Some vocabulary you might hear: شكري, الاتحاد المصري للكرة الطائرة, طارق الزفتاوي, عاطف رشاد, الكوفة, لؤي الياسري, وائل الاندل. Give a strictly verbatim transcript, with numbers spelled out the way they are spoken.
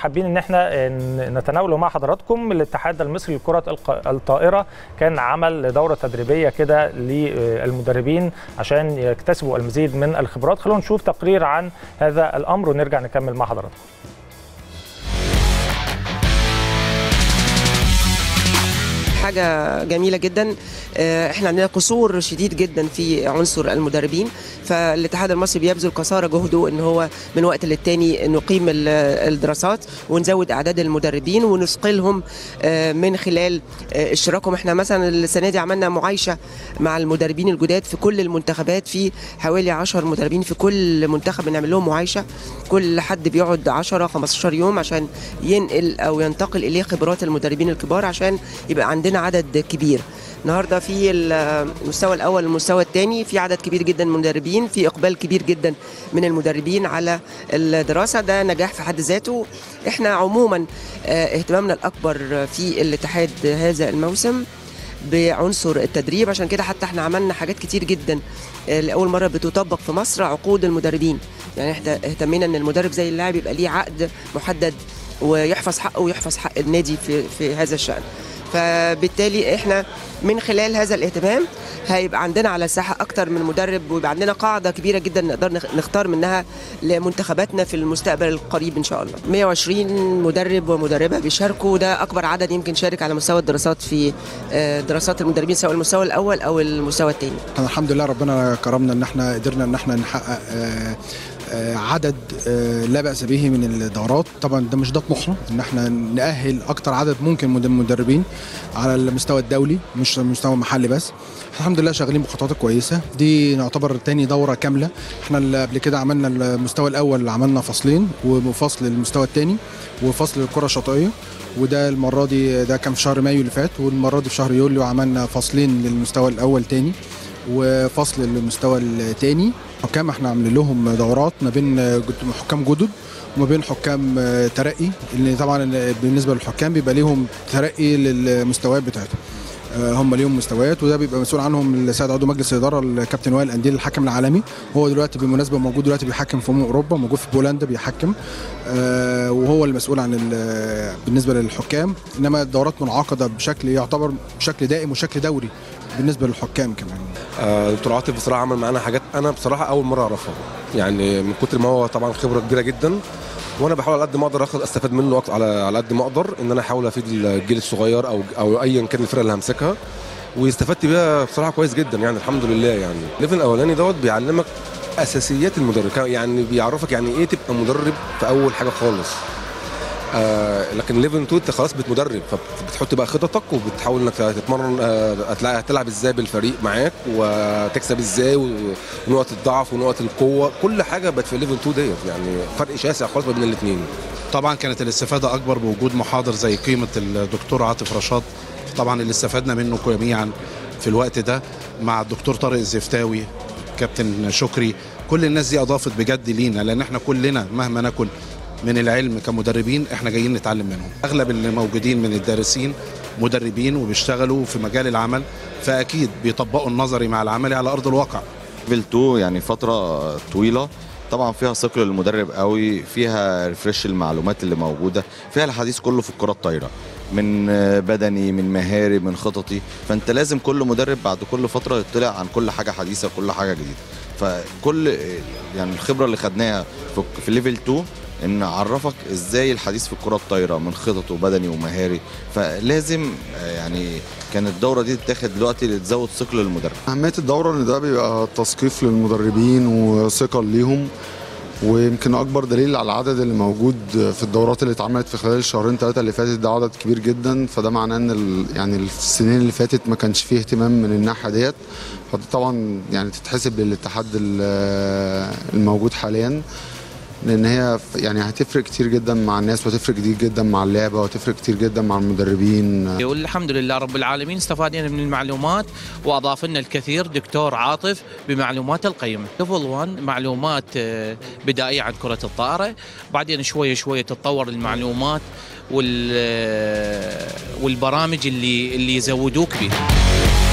حابين ان احنا نتناوله مع حضراتكم. الاتحاد المصري للكرة الطائرة كان عمل دورة تدريبية كده للمدربين عشان يكتسبوا المزيد من الخبرات. خلونا نشوف تقرير عن هذا الامر ونرجع نكمل مع حضراتكم. حاجة جميلة جدا. احنا عندنا قصور شديد جدا في عنصر المدربين، فالاتحاد المصري بيبذل قصارى جهده ان هو من وقت للتاني نقيم الدراسات ونزود اعداد المدربين ونثقلهم من خلال اشتراكهم. احنا مثلا السنه دي عملنا معايشه مع المدربين الجداد في كل المنتخبات، في حوالي عشرة مدربين في كل منتخب بنعمل لهم معايشه، كل حد بيقعد عشرة خمستاشر يوم عشان ينقل او ينتقل اليه خبرات المدربين الكبار عشان يبقى عندنا عدد كبير. النهارده في المستوى الاول والمستوى الثاني في عدد كبير جدا من المدربين، في اقبال كبير جدا من المدربين على الدراسه، ده نجاح في حد ذاته. احنا عموما اهتمامنا الاكبر في الاتحاد هذا الموسم بعنصر التدريب، عشان كده حتى احنا عملنا حاجات كتير جدا لاول مره بتطبق في مصر، عقود المدربين. يعني احنا اهتمينا ان المدرب زي اللاعب يبقى ليه عقد محدد ويحفظ حقه ويحفظ حق النادي في في هذا الشأن. فبالتالي احنا من خلال هذا الاهتمام هيبقى عندنا على الساحه اكتر من مدرب، ويبقى عندنا قاعده كبيره جدا نقدر نختار منها لمنتخباتنا في المستقبل القريب ان شاء الله. مية وعشرين مدرب ومدربه بيشاركوا، ده اكبر عدد يمكن شارك على مستوى الدراسات في دراسات المدربين سواء المستوى الاول او المستوى الثاني. الحمد لله ربنا كرمنا ان احنا قدرنا ان احنا نحقق عدد لا بأس به من الدورات. طبعا ده مش ده طموحنا ان احنا نأهل اكتر عدد ممكن من المدربين على المستوى الدولي مش المستوى المحلي بس. الحمد لله شغالين بخطوات كويسه، دي نعتبر تاني دوره كامله. احنا قبل كده عملنا المستوى الاول عملنا فصلين وفصل المستوى الثاني وفصل الكره الشاطئيه، وده المره دي ده كان في شهر مايو اللي فات، والمره دي في شهر يوليو عملنا فصلين للمستوى الاول تاني وفصل المستوى الثاني. حكام احنا عاملين لهم دورات ما بين حكام جدد وما بين حكام ترقي، اللي طبعا بالنسبه للحكام بيبقى ليهم ترقي للمستويات بتاعتهم، هم ليهم مستويات، وده بيبقى مسؤول عنهم السيد عضو مجلس الاداره الكابتن وائل الاندل الحكم العالمي. هو دلوقتي بالمناسبه موجود دلوقتي بيحكم في امم اوروبا، موجود في بولندا بيحكم، وهو المسؤول عن بالنسبه للحكام. انما الدورات منعقده بشكل يعتبر بشكل دائم وشكل دوري بالنسبه للحكام كمان. دكتور عاطف بصراحه عمل معانا حاجات انا بصراحه اول مره اعرفها، يعني من كتر ما هو طبعا خبره كبيره جدا، وانا بحاول على قد ما اقدر اخد استفاد منه على على قد ما اقدر، ان انا احاول افيد الجيل الصغير او او ايا كان الفرقه اللي همسكها، واستفدت بيها بصراحه كويس جدا يعني الحمد لله. يعني الليفل الاولاني دوت بيعلمك اساسيات المدرب، يعني بيعرفك يعني ايه تبقى مدرب في اول حاجه خالص. آه لكن ليفل اتنين انت خلاص بتمدرب، فبتحط بقى خططك وبتحاول انك تتمرن آه هتلعب ازاي بالفريق معاك وتكسب ازاي ونقط الضعف ونقط القوه، كل حاجه بقت في ليفل اتنين ديت، يعني فرق شاسع خالص بين الاثنين. طبعا كانت الاستفاده اكبر بوجود محاضر زي قيمه الدكتور عاطف رشاد، طبعا اللي استفدنا منه جميعا في الوقت ده مع الدكتور طارق الزفتاوي كابتن شكري. كل الناس دي اضافت بجد لينا، لان احنا كلنا مهما نكن من العلم كمدربين احنا جايين نتعلم منهم. اغلب اللي موجودين من الدارسين مدربين وبيشتغلوا في مجال العمل، فاكيد بيطبقوا النظري مع العملي على ارض الواقع. ليفل اتنين يعني فتره طويله طبعا فيها ثقل للمدرب قوي، فيها ريفريش المعلومات اللي موجوده، فيها الحديث كله في الكره الطايره من بدني من مهاري من خططي، فانت لازم كل مدرب بعد كل فتره يطلع عن كل حاجه حديثه كل حاجه جديده. فكل يعني الخبره اللي خدناها في ليفل اتنين ان عرفك ازاي الحديث في الكره الطايره من خطط وبدني ومهاري، فلازم يعني كانت الدوره دي تتاخد دلوقتي لتزود ثقل المدرب. اهميه الدوره ان ده بيبقى تثقيف للمدربين وثقل ليهم، ويمكن اكبر دليل على العدد اللي موجود في الدورات اللي اتعملت في خلال الشهرين ثلاثه اللي فاتت، ده عدد كبير جدا، فده معناه ان يعني السنين اللي فاتت ما كانش فيه اهتمام من الناحيه ديت، فده طبعا يعني تتحسب للاتحاد الموجود حاليا، لان هي يعني هتفرق كتير جدا مع الناس وهتفرق كتير جدا مع اللعبه وهتفرق كتير جدا مع المدربين. والحمد لله رب العالمين استفادنا من المعلومات واضاف لنا الكثير دكتور عاطف بمعلومات القيمه. ليفل واحد معلومات بدائيه عن كره الطائره، بعدين شويه شويه تتطور المعلومات والبرامج اللي اللي يزودوك بها.